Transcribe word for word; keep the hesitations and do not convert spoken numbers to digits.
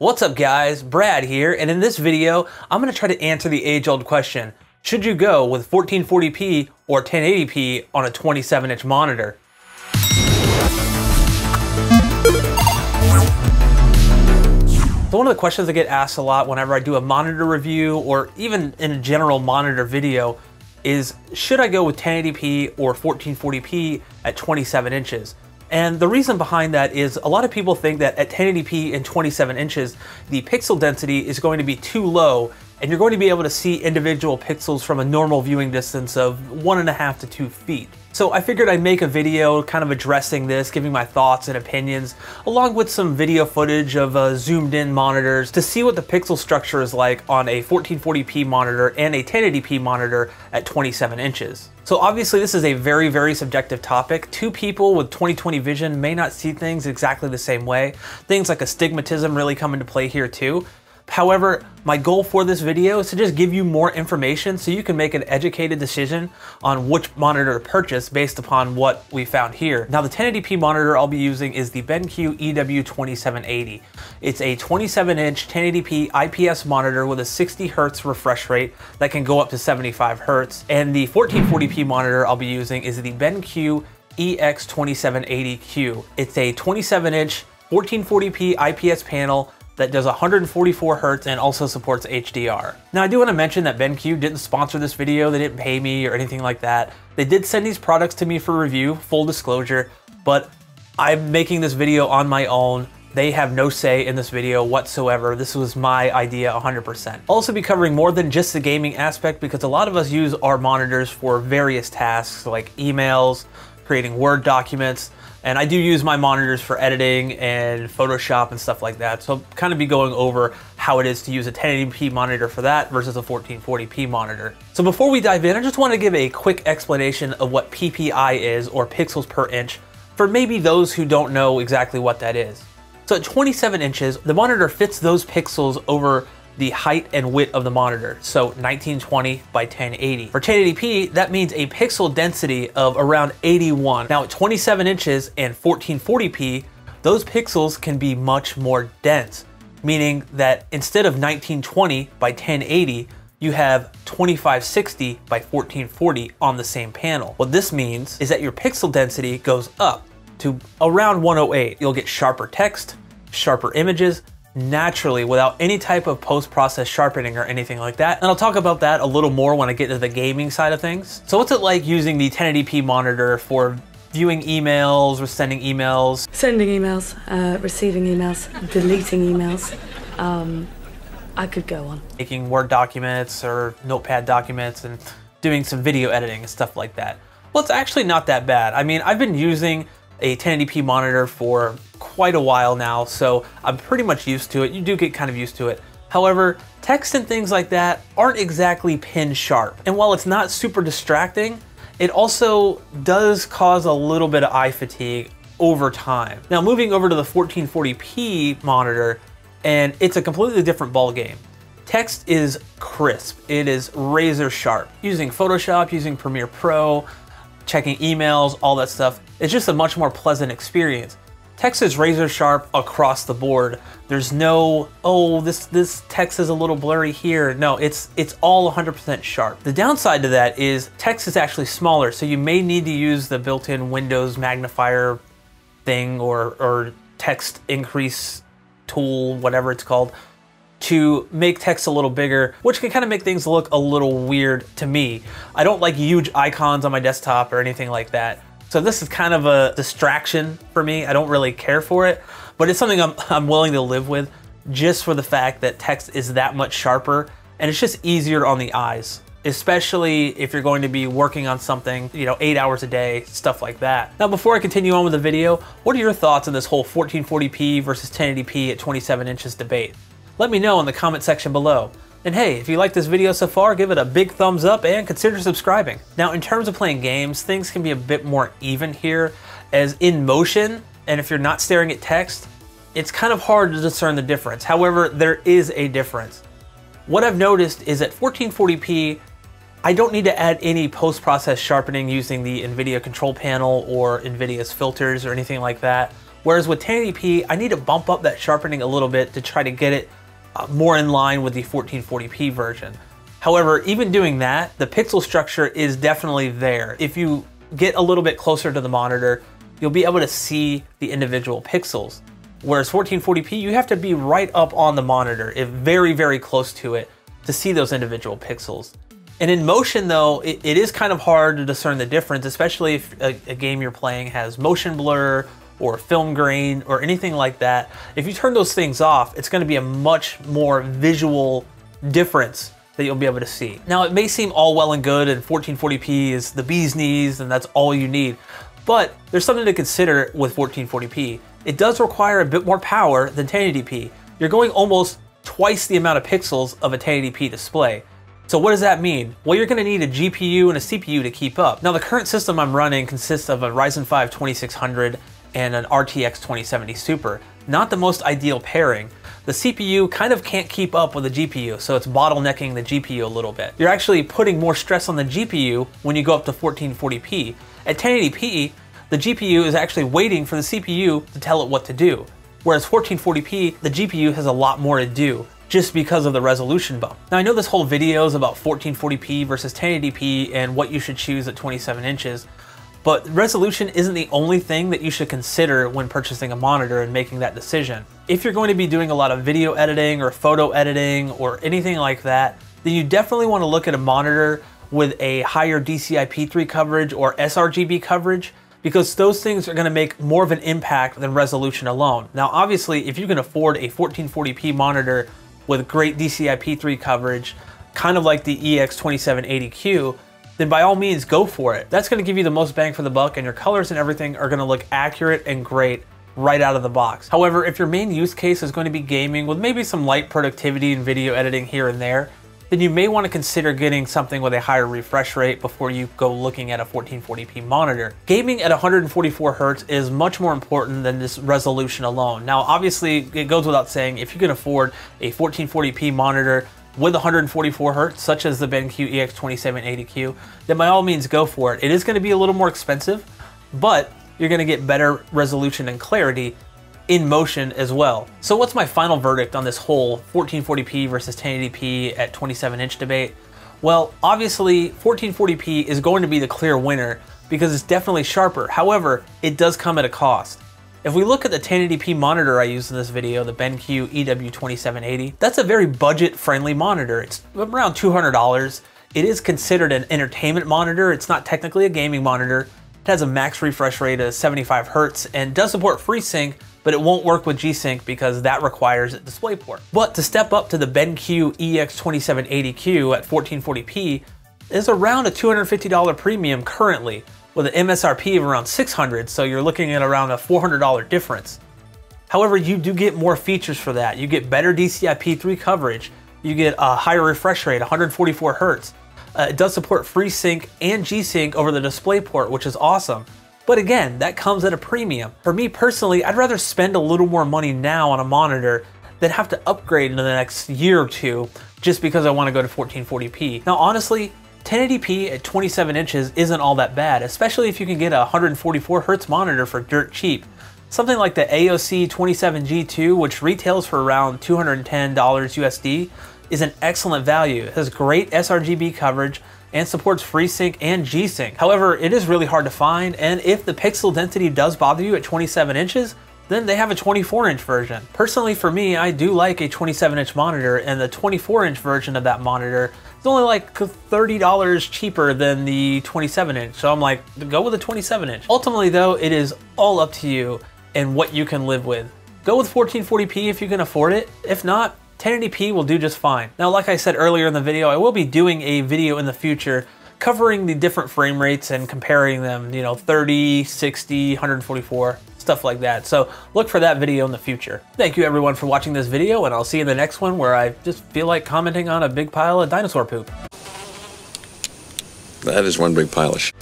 What's up guys, Brad here, and in this video, I'm gonna try to answer the age-old question, should you go with fourteen forty p or ten eighty p on a twenty-seven inch monitor? So one of the questions I get asked a lot whenever I do a monitor review or even in a general monitor video is, should I go with ten eighty p or fourteen forty p at twenty-seven inches? And the reason behind that is a lot of people think that at ten eighty p and twenty-seven inches, the pixel density is going to be too low and you're going to be able to see individual pixels from a normal viewing distance of one and a half to two feet. So I figured I'd make a video kind of addressing this, giving my thoughts and opinions, along with some video footage of uh, zoomed in monitors to see what the pixel structure is like on a fourteen forty p monitor and a ten eighty p monitor at twenty-seven inches. So obviously this is a very, very subjective topic. Two people with twenty twenty vision may not see things exactly the same way. Things like astigmatism really come into play here too. However, my goal for this video is to just give you more information so you can make an educated decision on which monitor to purchase based upon what we found here. Now the ten eighty p monitor I'll be using is the BenQ E W twenty-seven eighty. It's a twenty-seven inch ten eighty p I P S monitor with a sixty hertz refresh rate that can go up to seventy-five hertz. And the fourteen forty p monitor I'll be using is the BenQ E X twenty-seven eighty Q. It's a twenty-seven inch fourteen forty p I P S panel that does one hundred forty-four hertz and also supports H D R. Now I do want to mention that BenQ didn't sponsor this video, they didn't pay me or anything like that. They did send these products to me for review, full disclosure, but I'm making this video on my own. They have no say in this video whatsoever. This was my idea one hundred percent. I'll also be covering more than just the gaming aspect because a lot of us use our monitors for various tasks like emails, creating Word documents, and I do use my monitors for editing and Photoshop and stuff like that. So I'll kind of be going over how it is to use a ten eighty p monitor for that versus a fourteen forty p monitor. So before we dive in, I just want to give a quick explanation of what P P I is, or pixels per inch, for maybe those who don't know exactly what that is. So at twenty-seven inches, the monitor fits those pixels over the height and width of the monitor, so nineteen twenty by ten eighty. For ten eighty p, that means a pixel density of around eighty-one. Now at twenty-seven inches and fourteen forty p, those pixels can be much more dense, meaning that instead of nineteen twenty by ten eighty, you have twenty-five sixty by fourteen forty on the same panel. What this means is that your pixel density goes up to around one oh eight. You'll get sharper text, sharper images, naturally without any type of post-process sharpening or anything like that. And I'll talk about that a little more when I get to the gaming side of things. So what's it like using the ten eighty p monitor for viewing emails or sending emails? Sending emails, uh, receiving emails, deleting emails. Um, I could go on. Making Word documents or Notepad documents and doing some video editing and stuff like that. Well, it's actually not that bad. I mean, I've been using a ten eighty p monitor for quite a while now, so I'm pretty much used to it. You do get kind of used to it. However, text and things like that aren't exactly pin sharp. And while it's not super distracting, it also does cause a little bit of eye fatigue over time. Now moving over to the fourteen forty p monitor, and it's a completely different ball game. Text is crisp, it is razor sharp. Using Photoshop, using Premiere Pro, checking emails, all that stuff, it's just a much more pleasant experience. Text is razor sharp across the board. There's no, oh, this this text is a little blurry here. No, it's it's all one hundred percent sharp. The downside to that is text is actually smaller, so you may need to use the built-in Windows magnifier thing or, or text increase tool, whatever it's called, to make text a little bigger, which can kind of make things look a little weird to me. I don't like huge icons on my desktop or anything like that. So this is kind of a distraction for me. I don't really care for it, but it's something I'm, I'm willing to live with just for the fact that text is that much sharper and it's just easier on the eyes, especially if you're going to be working on something, you know, eight hours a day, stuff like that. Now, before I continue on with the video, what are your thoughts on this whole fourteen forty p versus ten eighty p at twenty-seven inches debate? Let me know in the comment section below. And hey, if you like this video so far, give it a big thumbs up and consider subscribing. Now, in terms of playing games, things can be a bit more even here, as in motion, and if you're not staring at text, it's kind of hard to discern the difference. However, there is a difference. What I've noticed is at fourteen forty p, I don't need to add any post-process sharpening using the NVIDIA control panel or NVIDIA's filters or anything like that. Whereas with ten eighty p, I need to bump up that sharpening a little bit to try to get it uh, more in line with the fourteen forty p version. However, even doing that, the pixel structure is definitely there. If you get a little bit closer to the monitor, you'll be able to see the individual pixels. Whereas fourteen forty p, you have to be right up on the monitor, if very, very close to it, to see those individual pixels. And in motion though, it, it is kind of hard to discern the difference, especially if a, a game you're playing has motion blur or film grain or anything like that. If you turn those things off, it's gonna be a much more visual difference that you'll be able to see. Now, it may seem all well and good and fourteen forty p is the bee's knees and that's all you need, but there's something to consider with fourteen forty p. It does require a bit more power than ten eighty p. You're going almost twice the amount of pixels of a ten eighty p display. So what does that mean? Well, you're gonna need a G P U and a C P U to keep up. Now, the current system I'm running consists of a Ryzen five twenty-six hundred and an R T X twenty seventy Super. Not the most ideal pairing. The C P U kind of can't keep up with the G P U, so it's bottlenecking the G P U a little bit. You're actually putting more stress on the G P U when you go up to fourteen forty p. At ten eighty p, the G P U is actually waiting for the C P U to tell it what to do. Whereas fourteen forty p, the G P U has a lot more to do just because of the resolution bump. Now, I know this whole video is about fourteen forty p versus ten eighty p and what you should choose at twenty-seven inches, but resolution isn't the only thing that you should consider when purchasing a monitor and making that decision. If you're going to be doing a lot of video editing or photo editing or anything like that, then you definitely want to look at a monitor with a higher D C I P three coverage or s R G B coverage, because those things are going to make more of an impact than resolution alone. Now, obviously, if you can afford a fourteen forty p monitor with great D C I P three coverage, kind of like the E X twenty-seven eighty Q, then by all means, go for it. That's going to give you the most bang for the buck, and your colors and everything are going to look accurate and great right out of the box. However, if your main use case is going to be gaming with maybe some light productivity and video editing here and there, then you may want to consider getting something with a higher refresh rate before you go looking at a fourteen forty p monitor. Gaming at one hundred forty-four hertz is much more important than this resolution alone. Now, obviously, it goes without saying, if you can afford a fourteen forty p monitor with one hundred forty-four hertz, such as the BenQ E X twenty-seven eighty Q, then by all means, go for it. It is going to be a little more expensive, but you're going to get better resolution and clarity in motion as well. So what's my final verdict on this whole fourteen forty p versus ten eighty p at twenty-seven inch debate? Well, obviously fourteen forty p is going to be the clear winner because it's definitely sharper. However, it does come at a cost. If we look at the ten eighty p monitor I used in this video, the BenQ E W twenty-seven eighty, that's a very budget-friendly monitor. It's around two hundred dollars. It is considered an entertainment monitor. It's not technically a gaming monitor. It has a max refresh rate of seventy-five hertz and does support FreeSync, but it won't work with G-Sync because that requires a DisplayPort. But to step up to the BenQ E X twenty-seven eighty Q at fourteen forty p is around a two hundred fifty dollar premium currently, with an M S R P of around six hundred dollars, so you're looking at around a four hundred dollar difference. However, you do get more features for that. You get better D C I P three coverage, you get a higher refresh rate, one hundred forty-four hertz. Uh, it does support FreeSync and G-Sync over the DisplayPort, which is awesome. But again, that comes at a premium. For me personally, I'd rather spend a little more money now on a monitor than have to upgrade in the next year or two just because I want to go to fourteen forty p. Now, honestly, ten eighty p at twenty-seven inches isn't all that bad, especially if you can get a one hundred forty-four hertz monitor for dirt cheap. Something like the A O C twenty-seven G two, which retails for around two hundred ten dollars U S D, is an excellent value. It has great s R G B coverage and supports FreeSync and G-Sync. However, it is really hard to find, and if the pixel density does bother you at twenty-seven inches, then they have a twenty-four inch version. Personally, for me, I do like a twenty-seven inch monitor, and the twenty-four inch version of that monitor is only like thirty dollars cheaper than the twenty-seven inch, so I'm like, go with the twenty-seven inch. Ultimately though, it is all up to you and what you can live with. Go with fourteen forty p if you can afford it. If not, ten eighty p will do just fine. Now, like I said earlier in the video, I will be doing a video in the future covering the different frame rates and comparing them, you know, thirty, sixty, one hundred forty-four, stuff like that. So look for that video in the future. Thank you everyone for watching this video, and I'll see you in the next one where I just feel like commenting on a big pile of dinosaur poop. That is one big pile of shit.